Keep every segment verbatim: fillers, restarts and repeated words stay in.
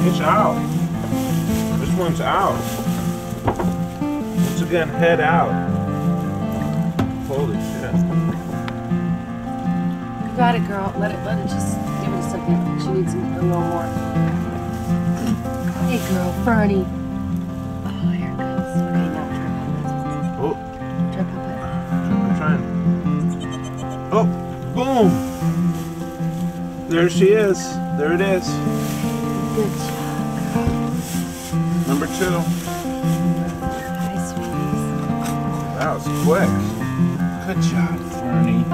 It's out. This one's out. Once again, head out. Holy shit. You got it, girl. Let it, let it just, give it a second. She needs a little more. Hey, girl, Fernie. Oh, here it comes. Okay, now drip up. Drip up it. I'm trying. Oh, boom. There she is. There it is. Good job. Number two. Hi, sweeties. That was quick. Good job, Fernie.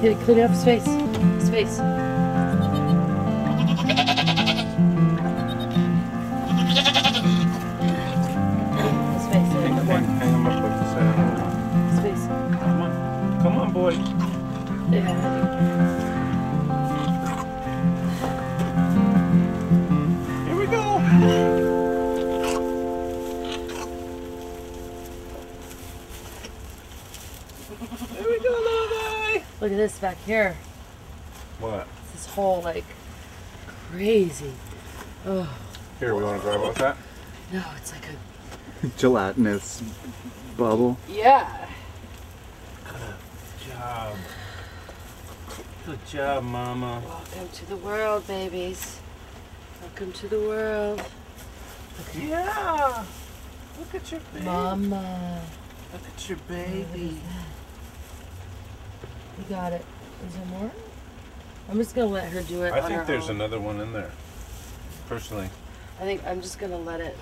Get it, clean up his face. His face. His face. Hang, hang, hang him up with the saddle. Come on, boy. Yeah. Here we go. Here we go, little guy. Look at this back here. What? This whole like crazy. Oh. Here, we want to grab off that? No, it's like a gelatinous bubble. Yeah. Good job. Good job, Mama. Welcome to the world, babies. Welcome to the world. Okay. Yeah. Look at your baby. Mama. Look at your baby. You got it. Is there more? I'm just going to let her do it. I think there's another one in there, personally. I think I'm just going to let it.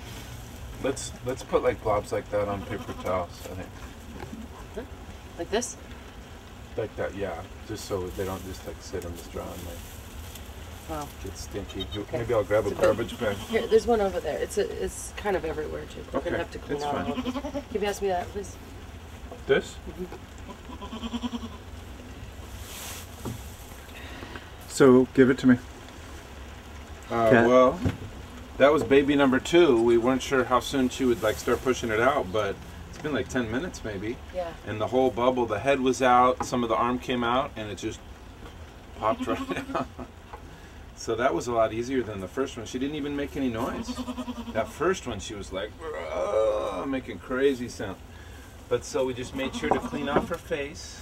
Let's let's put like blobs like that on paper towels, I think. Huh? Like this? Like that, yeah. Just so they don't just like sit on this draw and like wow. Get stinky. Okay. Maybe I'll grab a garbage bag. Here, there's one over there. It's a, it's kind of everywhere too. We're okay. Gonna have to clean out. Can you pass me that, please? This? Mm-hmm. So give it to me. Uh, well, that was baby number two. We weren't sure how soon she would like start pushing it out, but. It's been like ten minutes maybe, yeah. And the whole bubble, the head was out, some of the arm came out, and it just popped right out. So that was a lot easier than the first one. She didn't even make any noise. That first one, she was like, oh, making crazy sound. But so we just made sure to clean off her face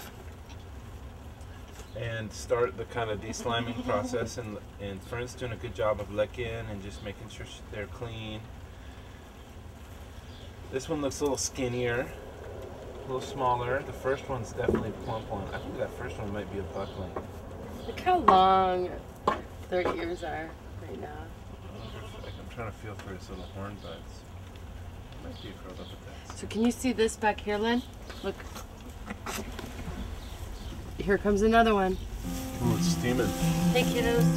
and start the kind of desliming process, and, and Fern's doing a good job of licking and just making sure they're clean. This one looks a little skinnier, a little smaller. The first one's definitely a plump one. I think that first one might be a buckling. Look how long their ears are right now. I'm trying to feel for his little horn buds. Might be curled up at that. So can you see this back here, Lynn? Look. Here comes another one. Oh, it's steaming. Hey, kiddos.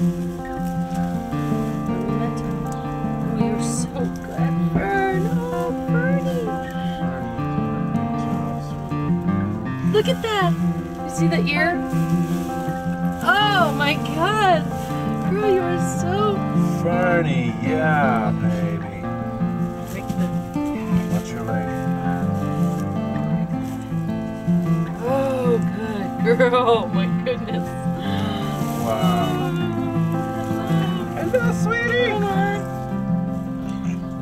We are so good. Fern. Oh, Fern. Look at that! You see the ear? Oh my God! Girl, you are so Fernie, yeah, baby. Take the What's your life? Oh, good girl! Oh my goodness! Wow! Hello, sweetie.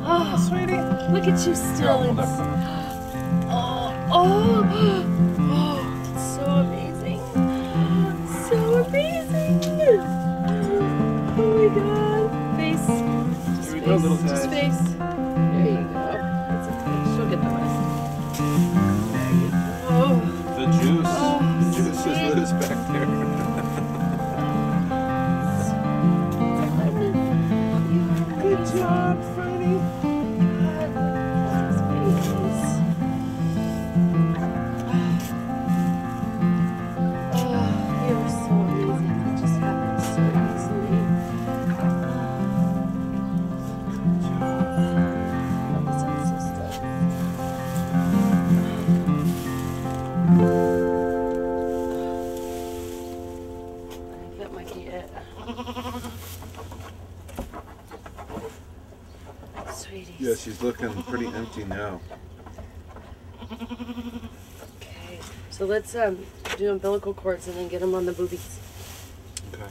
Oh, sweetie. Look at you still. Yeah, oh, oh. Little just face. There you go. It's okay. She'll get the rest. There you go. Oh. The juice. Oh, the juice sweet. Is loose back there. Good job, Freddie. God, those babies. Oh, you are so amazing. It just happened so easily. Sweeties. Yeah, she's looking pretty empty now. Okay. So let's um, do umbilical cords and then get them on the boobies. Okay.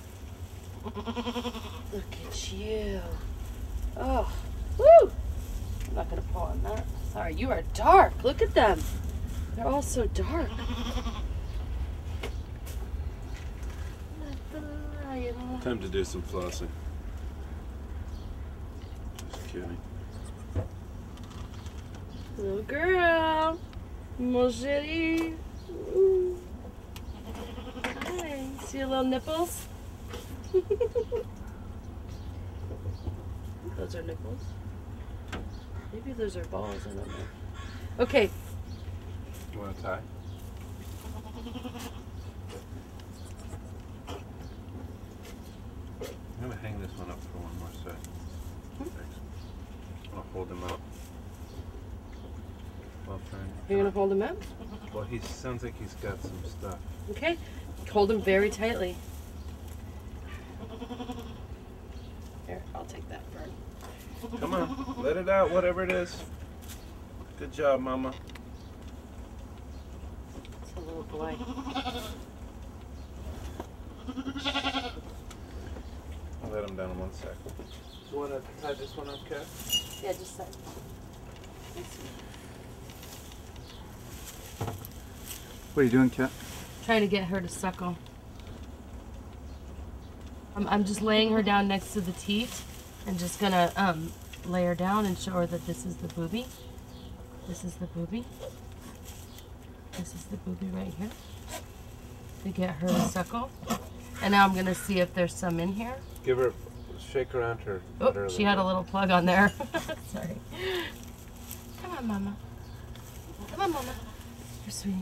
Look at you. Oh, woo! I'm not gonna pull on that. Sorry, you are dark. Look at them. They're all so dark. Time to do some flossing. Just kidding. Little girl. Moshiri. Hi. See your little nipples? Those are nipples. Maybe those are balls, I don't know. Okay. You want a tie? I'm going to hang this one up for one more sec. Thanks. I'll hold him up. Well, you're going to hold him up? Well, he sounds like he's got some stuff. Okay. Hold him very tightly. Here, I'll take that, Fern. Come on. Let it out, whatever it is. Good job, Mama. It's a little boy. Let them down in one sec. You want to tie this one up, Kat? Yeah, just tie. What are you doing, Kat? Trying to get her to suckle. I'm, I'm just laying her down next to the teat and just going to um, lay her down and show her that this is the boobie. This is the boobie. This is the boobie right here. To get her to suckle. And now I'm going to see if there's some in here. Give her, shake around her. Oh, she had a little plug on there. Sorry. Come on, Mama. Come on, Mama. You're sweet.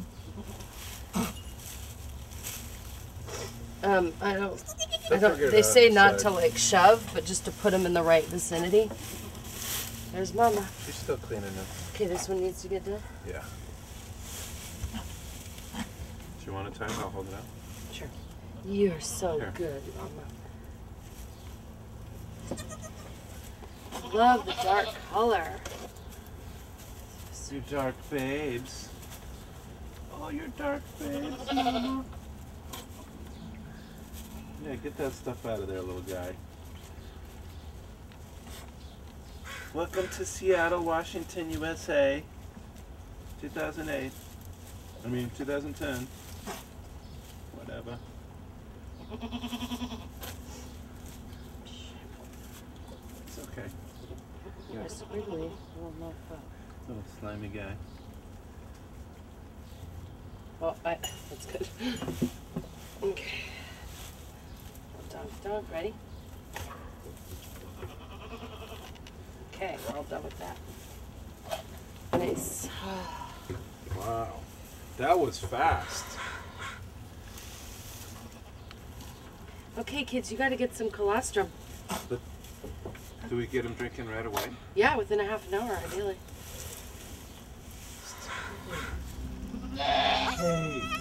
Um, I don't, I don't, they say not to like shove, but just to put them in the right vicinity. There's Mama. She's still cleaning them. Okay, this one needs to get done? Yeah. Do you want a time? I'll hold it up. Sure. You're so here. Good, Mama. Love the dark color. You dark babes. Oh, you're dark babes, Mama. Yeah, get that stuff out of there, little guy. Welcome to Seattle, Washington, U S A. two thousand eight. I mean, two thousand ten. Whatever. It's okay. You're a squiggly little motherfucker. Little slimy guy. Well, I, that's good. Okay. Dunk, dunk, ready? Okay, we're all done with that. Nice. Wow. That was fast. Okay, kids, you got to get some colostrum. But do we get them drinking right away? Yeah, within a half an hour, ideally. Hey.